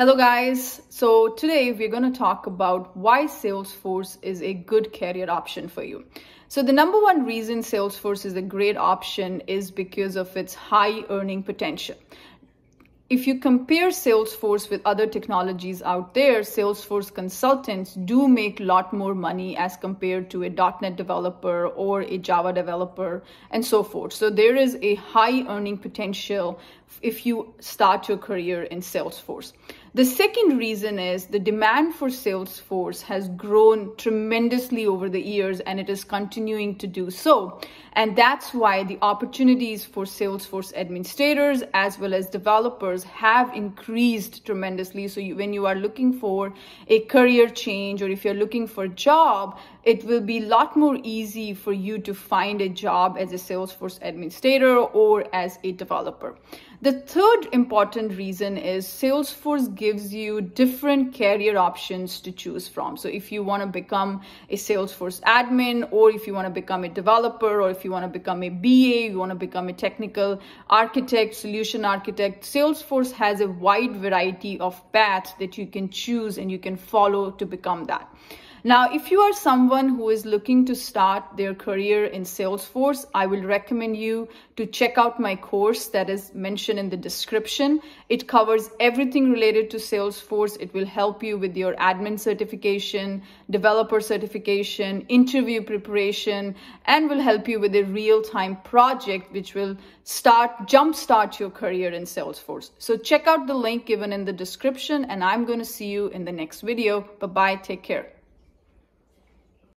Hello guys, so today we're going to talk about why Salesforce is a good career option for you. So the number one reason Salesforce is a great option is because of its high earning potential. If you compare Salesforce with other technologies out there, Salesforce consultants do make a lot more money as compared to a .NET developer or a Java developer and so forth. So there is a high earning potential if you start your career in Salesforce. The second reason is the demand for Salesforce has grown tremendously over the years, and it is continuing to do so. And that's why the opportunities for Salesforce administrators as well as developers have increased tremendously. So when you are looking for a career change, or if you're looking for a job, it will be a lot more easy for you to find a job as a Salesforce administrator or as a developer. The third important reason is Salesforce gives you different career options to choose from. So if you want to become a Salesforce admin, or if you want to become a developer, or if you want to become a BA, you want to become a technical architect, solution architect, Salesforce has a wide variety of paths that you can choose and you can follow to become that. Now, if you are someone who is looking to start their career in Salesforce, I will recommend you to check out my course that is mentioned in the description. It covers everything related to Salesforce. It will help you with your admin certification, developer certification, interview preparation, and will help you with a real-time project which will jumpstart your career in Salesforce. So check out the link given in the description, and I'm going to see you in the next video. Bye-bye. Take care.